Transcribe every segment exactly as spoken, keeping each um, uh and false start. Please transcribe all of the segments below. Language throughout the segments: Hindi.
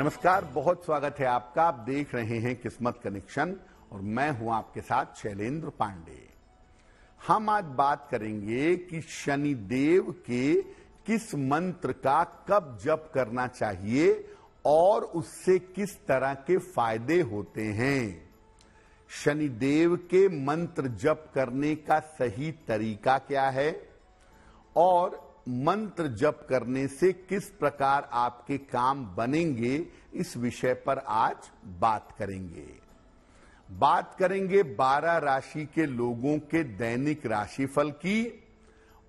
नमस्कार, बहुत स्वागत है आपका। आप देख रहे हैं किस्मत कनेक्शन और मैं हूं आपके साथ शैलेंद्र पांडेय। हम आज बात करेंगे कि शनि देव के किस मंत्र का कब जप करना चाहिए और उससे किस तरह के फायदे होते हैं। शनि देव के मंत्र जप करने का सही तरीका क्या है और मंत्र जप करने से किस प्रकार आपके काम बनेंगे, इस विषय पर आज बात करेंगे। बात करेंगे बारह राशि के लोगों के दैनिक राशिफल की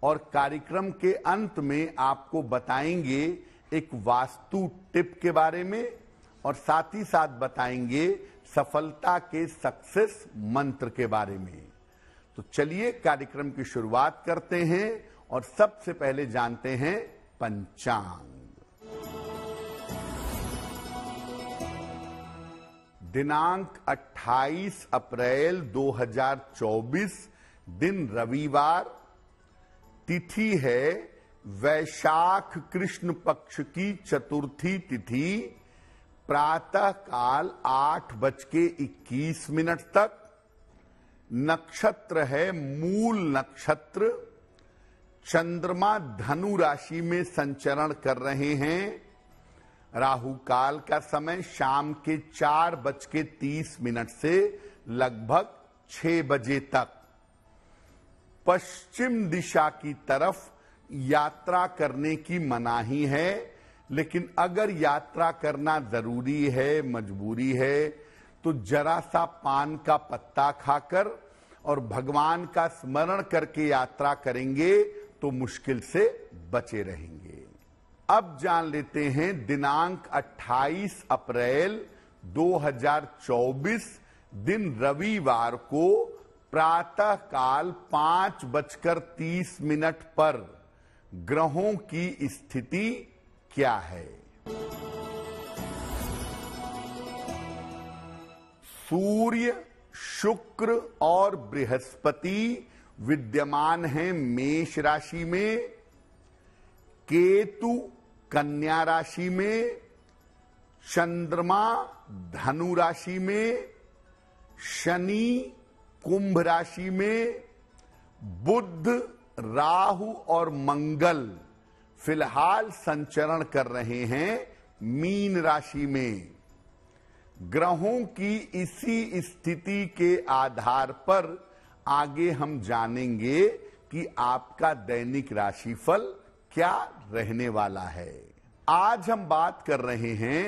और कार्यक्रम के अंत में आपको बताएंगे एक वास्तु टिप के बारे में और साथ ही साथ बताएंगे सफलता के सक्सेस मंत्र के बारे में। तो चलिए कार्यक्रम की शुरुआत करते हैं और सबसे पहले जानते हैं पंचांग। दिनांक अट्ठाईस अप्रैल दो हजार चौबीस, दिन रविवार, तिथि है वैशाख कृष्ण पक्ष की चतुर्थी तिथि, प्रातः काल आठ बज के इक्कीस मिनट तक। नक्षत्र है मूल नक्षत्र, चंद्रमा धनु राशि में संचरण कर रहे हैं। राहु काल का समय शाम के चार बज के तीस मिनट से लगभग छह बजे तक। पश्चिम दिशा की तरफ यात्रा करने की मनाही है, लेकिन अगर यात्रा करना जरूरी है, मजबूरी है, तो जरा सा पान का पत्ता खाकर और भगवान का स्मरण करके यात्रा करेंगे तो मुश्किल से बचे रहेंगे। अब जान लेते हैं दिनांक अट्ठाईस अप्रैल दो हजार चौबीस, दिन रविवार को प्रातः काल पांच बजकर तीस मिनट पर ग्रहों की स्थिति क्या है। सूर्य, शुक्र और बृहस्पति विद्यमान है मेष राशि में, केतु कन्या राशि में, चंद्रमा धनु राशि में, शनि कुंभ राशि में, बुध, राहु और मंगल फिलहाल संचरण कर रहे हैं मीन राशि में। ग्रहों की इसी स्थिति के आधार पर आगे हम जानेंगे कि आपका दैनिक राशिफल क्या रहने वाला है। आज हम बात कर रहे हैं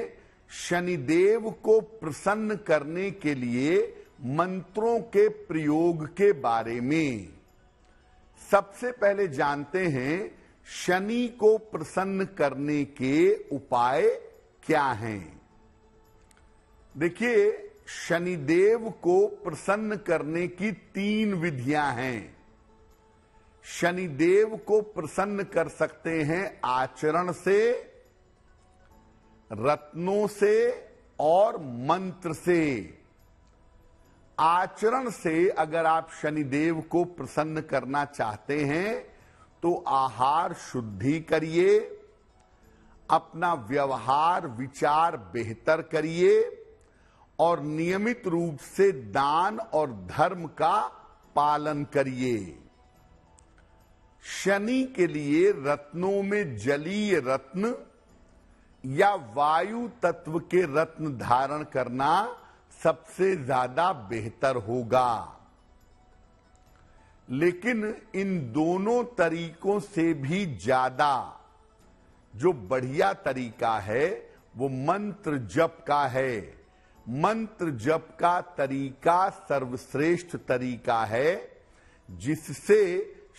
शनिदेव को प्रसन्न करने के लिए मंत्रों के प्रयोग के बारे में। सबसे पहले जानते हैं शनि को प्रसन्न करने के उपाय क्या हैं। देखिए, शनिदेव को प्रसन्न करने की तीन विधियां हैं। शनिदेव को प्रसन्न कर सकते हैं आचरण से, रत्नों से और मंत्र से। आचरण से अगर आप शनिदेव को प्रसन्न करना चाहते हैं तो आहार शुद्धि करिए, अपना व्यवहार विचार बेहतर करिए और नियमित रूप से दान और धर्म का पालन करिए। शनि के लिए रत्नों में जलीय रत्न या वायु तत्व के रत्न धारण करना सबसे ज्यादा बेहतर होगा, लेकिन इन दोनों तरीकों से भी ज्यादा जो बढ़िया तरीका है वो मंत्र जप का है। मंत्र जप का तरीका सर्वश्रेष्ठ तरीका है, जिससे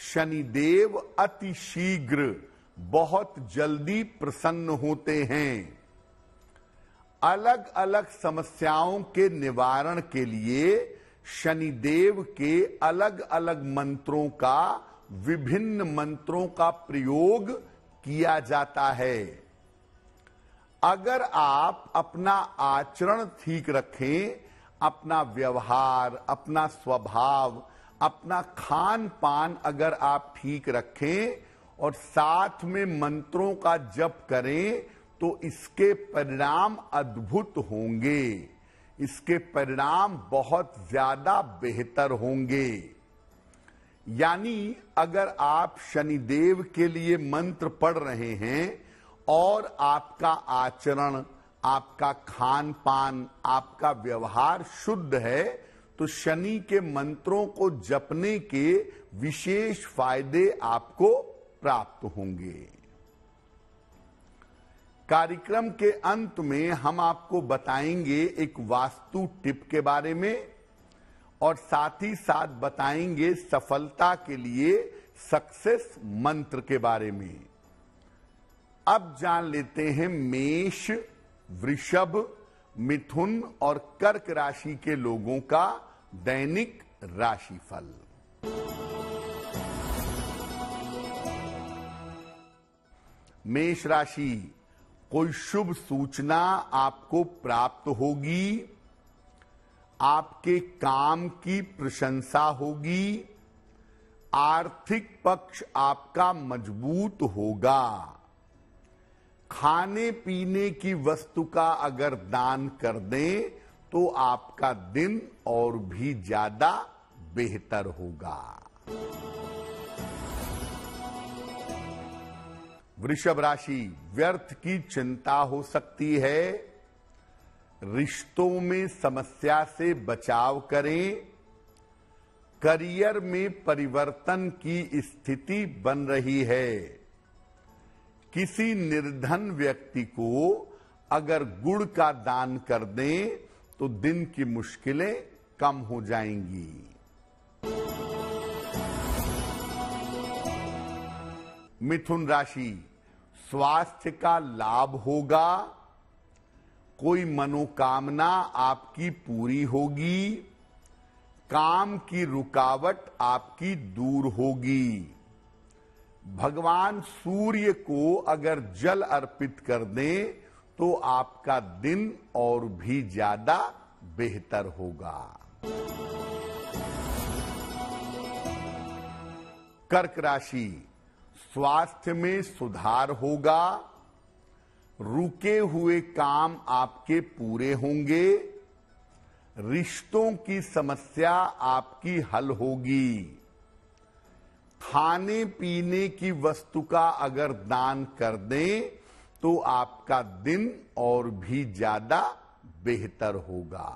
शनिदेव अति शीघ्र बहुत जल्दी प्रसन्न होते हैं। अलग अलग समस्याओं के निवारण के लिए शनिदेव के अलग अलग मंत्रों का, विभिन्न मंत्रों का प्रयोग किया जाता है। अगर आप अपना आचरण ठीक रखें, अपना व्यवहार, अपना स्वभाव, अपना खान पान अगर आप ठीक रखें और साथ में मंत्रों का जप करें तो इसके परिणाम अद्भुत होंगे, इसके परिणाम बहुत ज्यादा बेहतर होंगे। यानी अगर आप शनि देव के लिए मंत्र पढ़ रहे हैं और आपका आचरण, आपका खान पान, आपका व्यवहार शुद्ध है, तो शनि के मंत्रों को जपने के विशेष फायदे आपको प्राप्त होंगे। कार्यक्रम के अंत में हम आपको बताएंगे एक वास्तु टिप के बारे में और साथ ही साथ बताएंगे सफलता के लिए सक्सेस मंत्र के बारे में। अब जान लेते हैं मेष, वृषभ, मिथुन और कर्क राशि के लोगों का दैनिक राशिफल। मेष राशि, कोई शुभ सूचना आपको प्राप्त होगी, आपके काम की प्रशंसा होगी, आर्थिक पक्ष आपका मजबूत होगा। खाने पीने की वस्तु का अगर दान कर दें तो आपका दिन और भी ज्यादा बेहतर होगा। वृषभ राशि, व्यर्थ की चिंता हो सकती है, रिश्तों में समस्या से बचाव करें। करियर में परिवर्तन की स्थिति बन रही है। किसी निर्धन व्यक्ति को अगर गुड़ का दान कर दें तो दिन की मुश्किलें कम हो जाएंगी। मिथुन राशि, स्वास्थ्य का लाभ होगा, कोई मनोकामना आपकी पूरी होगी, काम की रुकावट आपकी दूर होगी। भगवान सूर्य को अगर जल अर्पित कर दें तो आपका दिन और भी ज्यादा बेहतर होगा। कर्क राशि, स्वास्थ्य में सुधार होगा, रुके हुए काम आपके पूरे होंगे, रिश्तों की समस्या आपकी हल होगी। खाने पीने की वस्तु का अगर दान कर दें तो आपका दिन और भी ज्यादा बेहतर होगा।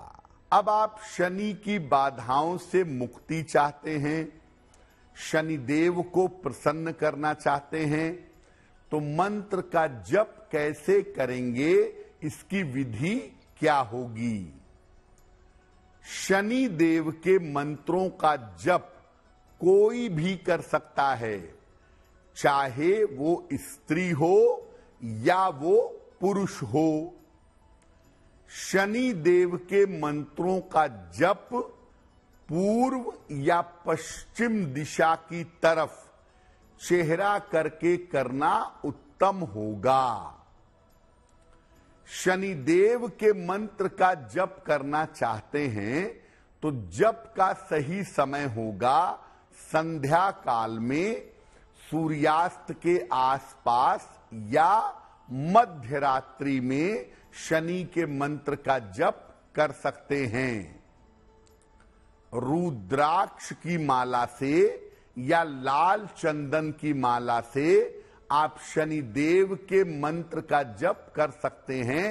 अब आप शनि की बाधाओं से मुक्ति चाहते हैं, शनि देव को प्रसन्न करना चाहते हैं, तो मंत्र का जप कैसे करेंगे, इसकी विधि क्या होगी। शनि देव के मंत्रों का जप कोई भी कर सकता है, चाहे वो स्त्री हो या वो पुरुष हो। शनि देव के मंत्रों का जप पूर्व या पश्चिम दिशा की तरफ चेहरा करके करना उत्तम होगा। शनि देव के मंत्र का जप करना चाहते हैं तो जप का सही समय होगा संध्या काल में, सूर्यास्त के आसपास या मध्य रात्रि में शनि के मंत्र का जप कर सकते हैं। रुद्राक्ष की माला से या लाल चंदन की माला से आप शनि देव के मंत्र का जप कर सकते हैं।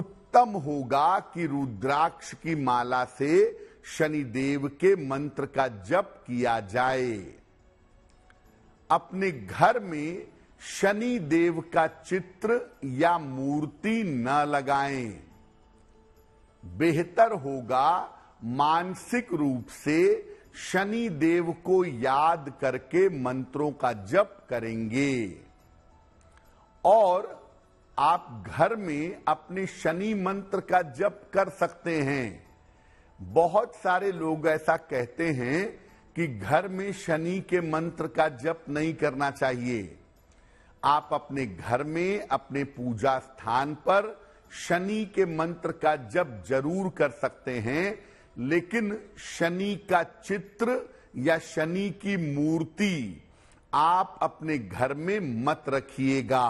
उत्तम होगा कि रुद्राक्ष की माला से शनि देव के मंत्र का जप किया जाए। अपने घर में शनि देव का चित्र या मूर्ति न लगाएं। बेहतर होगा मानसिक रूप से शनि देव को याद करके मंत्रों का जप करेंगे। और आप घर में अपने शनि मंत्र का जप कर सकते हैं। बहुत सारे लोग ऐसा कहते हैं कि घर में शनि के मंत्र का जप नहीं करना चाहिए। आप अपने घर में, अपने पूजा स्थान पर शनि के मंत्र का जप जरूर कर सकते हैं, लेकिन शनि का चित्र या शनि की मूर्ति आप अपने घर में मत रखिएगा।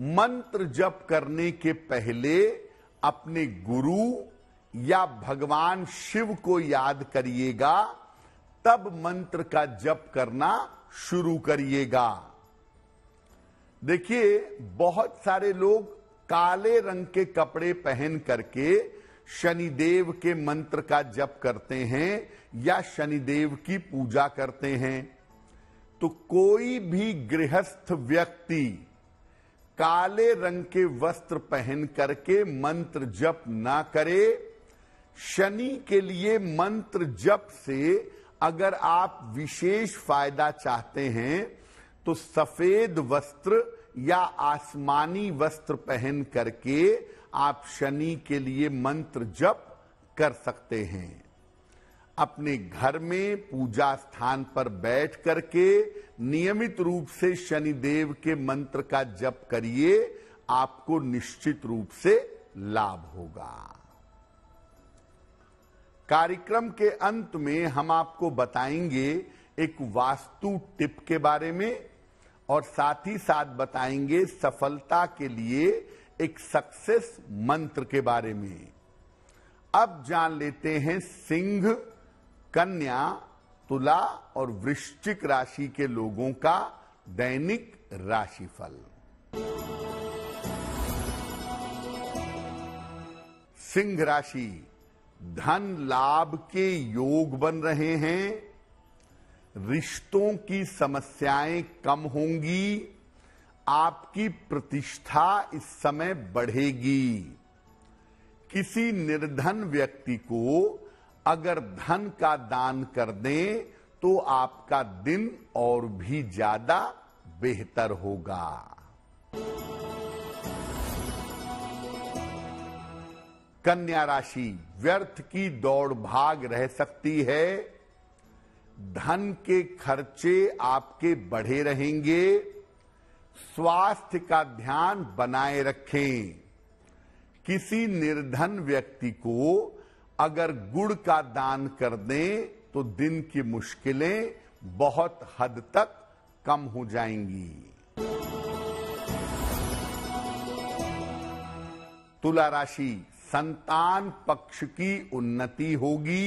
मंत्र जप करने के पहले अपने गुरु या भगवान शिव को याद करिएगा, तब मंत्र का जप करना शुरू करिएगा। देखिए, बहुत सारे लोग काले रंग के कपड़े पहन करके शनि देव के मंत्र का जप करते हैं या शनि देव की पूजा करते हैं। तो कोई भी गृहस्थ व्यक्ति काले रंग के वस्त्र पहन करके मंत्र जप ना करे। शनि के लिए मंत्र जप से अगर आप विशेष फायदा चाहते हैं तो सफेद वस्त्र या आसमानी वस्त्र पहन करके आप शनि के लिए मंत्र जप कर सकते हैं। अपने घर में पूजा स्थान पर बैठ करके नियमित रूप से शनि देव के मंत्र का जप करिए, आपको निश्चित रूप से लाभ होगा। कार्यक्रम के अंत में हम आपको बताएंगे एक वास्तु टिप के बारे में, और साथ ही साथ बताएंगे सफलता के लिए एक सक्सेस मंत्र के बारे में। अब जान लेते हैं सिंह, कन्या, तुला और वृश्चिक राशि के लोगों का दैनिक राशिफल। सिंह राशि, धन लाभ के योग बन रहे हैं। रिश्तों की समस्याएं कम होंगी। आपकी प्रतिष्ठा इस समय बढ़ेगी। किसी निर्धन व्यक्ति को अगर धन का दान कर दें तो आपका दिन और भी ज्यादा बेहतर होगा। कन्या राशि, व्यर्थ की दौड़ भाग रह सकती है। धन के खर्चे आपके बढ़े रहेंगे। स्वास्थ्य का ध्यान बनाए रखें। किसी निर्धन व्यक्ति को अगर गुड़ का दान कर दें तो दिन की मुश्किलें बहुत हद तक कम हो जाएंगी। तुला राशि, संतान पक्ष की उन्नति होगी।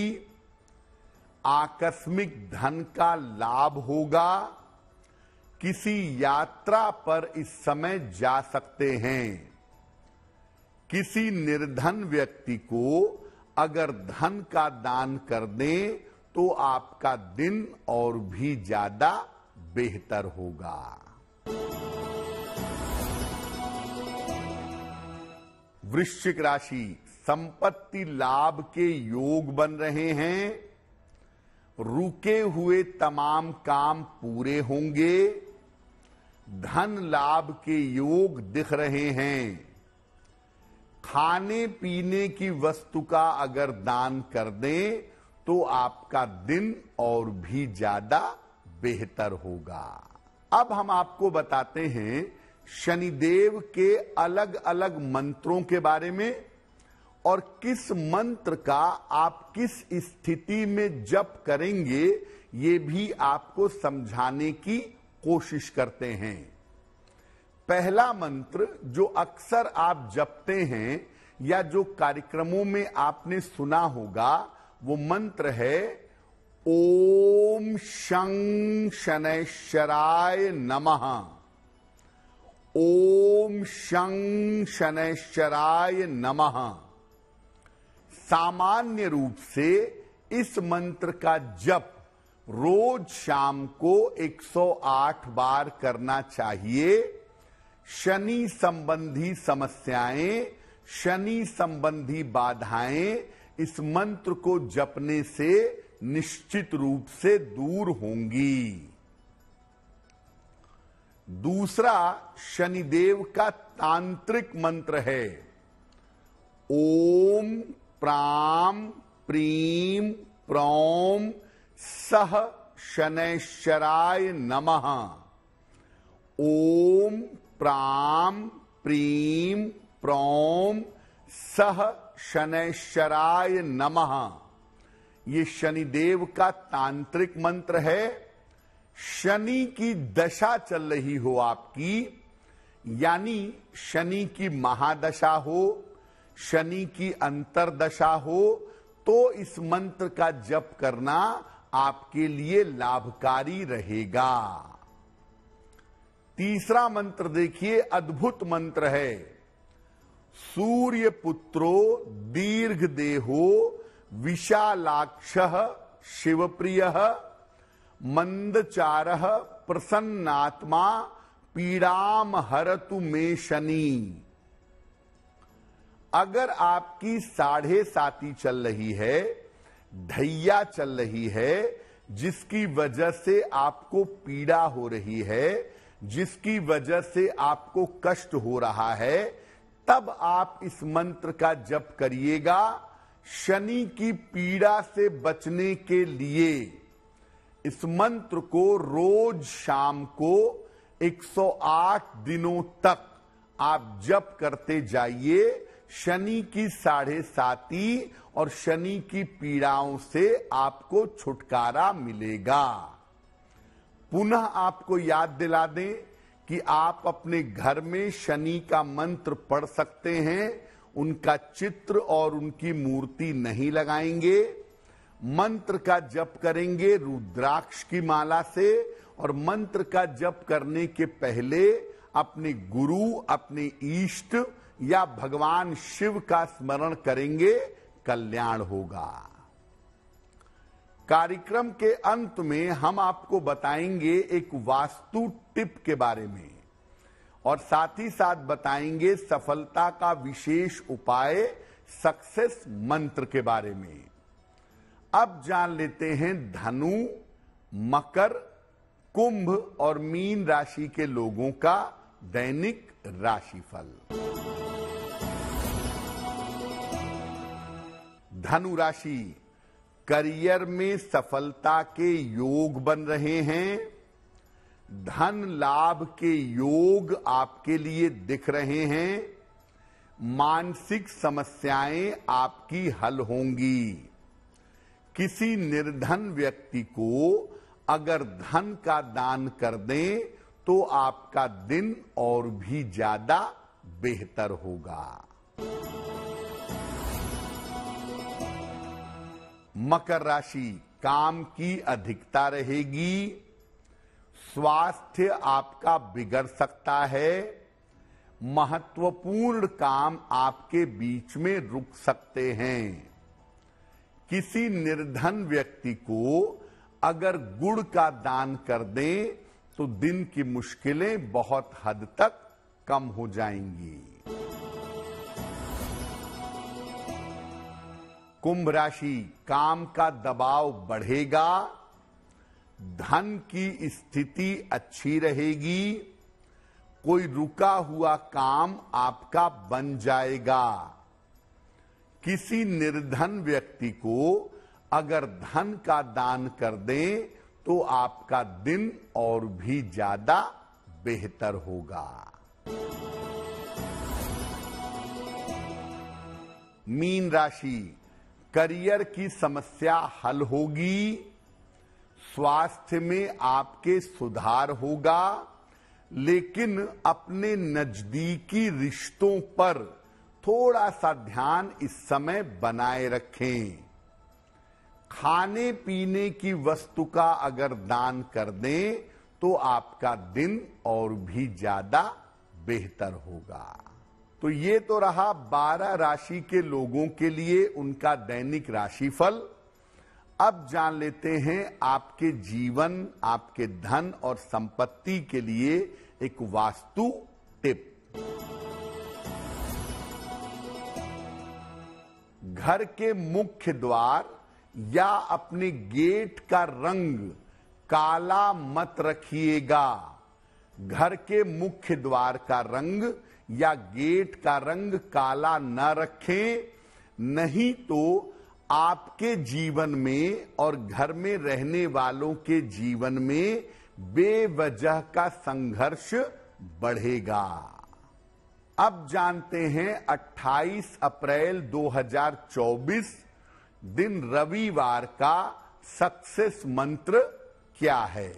आकस्मिक धन का लाभ होगा। किसी यात्रा पर इस समय जा सकते हैं। किसी निर्धन व्यक्ति को अगर धन का दान कर दें तो आपका दिन और भी ज्यादा बेहतर होगा। वृश्चिक राशि, संपत्ति लाभ के योग बन रहे हैं। रुके हुए तमाम काम पूरे होंगे। धन लाभ के योग दिख रहे हैं। खाने पीने की वस्तु का अगर दान कर दें तो आपका दिन और भी ज्यादा बेहतर होगा। अब हम आपको बताते हैं शनिदेव के अलग अलग मंत्रों के बारे में, और किस मंत्र का आप किस स्थिति में जप करेंगे ये भी आपको समझाने की कोशिश करते हैं। पहला मंत्र जो अक्सर आप जपते हैं या जो कार्यक्रमों में आपने सुना होगा वो मंत्र है ओम शं शनैश्चराय नमः। ओम शं शनैश्चराय नमः। सामान्य रूप से इस मंत्र का जप रोज शाम को एक सौ आठ बार करना चाहिए। शनि संबंधी समस्याएं, शनि संबंधी बाधाएं इस मंत्र को जपने से निश्चित रूप से दूर होंगी। दूसरा शनिदेव का तांत्रिक मंत्र है ओम प्राम प्रीम प्रौम सह शनैश्चराय नमः। ओम प्राम प्रीम प्रौम सह शनैश्चराय नमः। ये शनिदेव का तांत्रिक मंत्र है। शनि की दशा चल रही हो आपकी यानी शनि की महादशा हो, शनि की अंतरदशा हो, तो इस मंत्र का जप करना आपके लिए लाभकारी रहेगा। तीसरा मंत्र देखिए, अद्भुत मंत्र है। सूर्य पुत्रो दीर्घ देहो विशालाक्षः शिवप्रियः मंदचारः प्रसन्नात्मा पीड़ाम हरतु मे शनि। अगर आपकी साढ़े साती चल रही है, ढैया चल रही है, जिसकी वजह से आपको पीड़ा हो रही है, जिसकी वजह से आपको कष्ट हो रहा है, तब आप इस मंत्र का जप करिएगा। शनि की पीड़ा से बचने के लिए इस मंत्र को रोज शाम को एक सौ आठ दिनों तक आप जप करते जाइए। शनि की साढ़े साती और शनि की पीड़ाओं से आपको छुटकारा मिलेगा। पुनः आपको याद दिला दें कि आप अपने घर में शनि का मंत्र पढ़ सकते हैं। उनका चित्र और उनकी मूर्ति नहीं लगाएंगे। मंत्र का जप करेंगे रुद्राक्ष की माला से, और मंत्र का जप करने के पहले अपने गुरु, अपने इष्ट या भगवान शिव का स्मरण करेंगे, कल्याण होगा। कार्यक्रम के अंत में हम आपको बताएंगे एक वास्तु टिप के बारे में, और साथ ही साथ बताएंगे सफलता का विशेष उपाय सक्सेस मंत्र के बारे में। अब जान लेते हैं धनु, मकर, कुंभ और मीन राशि के लोगों का दैनिक राशिफल। धनु राशि, करियर में सफलता के योग बन रहे हैं। धन लाभ के योग आपके लिए दिख रहे हैं। मानसिक समस्याएं आपकी हल होंगी। किसी निर्धन व्यक्ति को अगर धन का दान कर दें तो आपका दिन और भी ज्यादा बेहतर होगा। मकर राशि, काम की अधिकता रहेगी। स्वास्थ्य आपका बिगड़ सकता है। महत्वपूर्ण काम आपके बीच में रुक सकते हैं। किसी निर्धन व्यक्ति को अगर गुड़ का दान कर दें तो दिन की मुश्किलें बहुत हद तक कम हो जाएंगी। कुंभ राशि, काम का दबाव बढ़ेगा। धन की स्थिति अच्छी रहेगी। कोई रुका हुआ काम आपका बन जाएगा। किसी निर्धन व्यक्ति को अगर धन का दान कर दें तो आपका दिन और भी ज्यादा बेहतर होगा। मीन राशि, करियर की समस्या हल होगी। स्वास्थ्य में आपके सुधार होगा, लेकिन अपने नजदीकी रिश्तों पर थोड़ा सा ध्यान इस समय बनाए रखें। खाने पीने की वस्तु का अगर दान कर दें तो आपका दिन और भी ज्यादा बेहतर होगा। तो ये तो रहा बारह राशि के लोगों के लिए उनका दैनिक राशिफल। अब जान लेते हैं आपके जीवन, आपके धन और संपत्ति के लिए एक वास्तु टिप। घर के मुख्य द्वार या अपने गेट का रंग काला मत रखिएगा। घर के मुख्य द्वार का रंग या गेट का रंग काला न रखें, नहीं तो आपके जीवन में और घर में रहने वालों के जीवन में बेवजह का संघर्ष बढ़ेगा। अब जानते हैं अट्ठाईस अप्रैल दो हजार चौबीस दिन रविवार का सक्सेस मंत्र क्या है।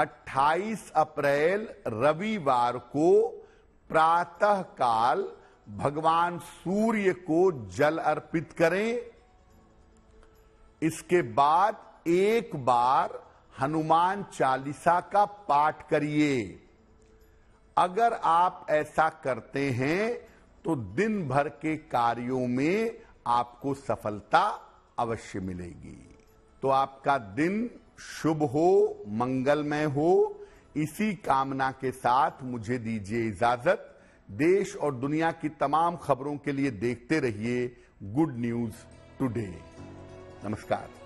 अट्ठाईस अप्रैल रविवार को प्रातः काल भगवान सूर्य को जल अर्पित करें। इसके बाद एक बार हनुमान चालीसा का पाठ करिए। अगर आप ऐसा करते हैं तो दिन भर के कार्यों में आपको सफलता अवश्य मिलेगी। तो आपका दिन शुभ हो, मंगलमय हो, इसी कामना के साथ मुझे दीजिए इजाजत। देश और दुनिया की तमाम खबरों के लिए देखते रहिए गुड न्यूज़ टुडे। नमस्कार।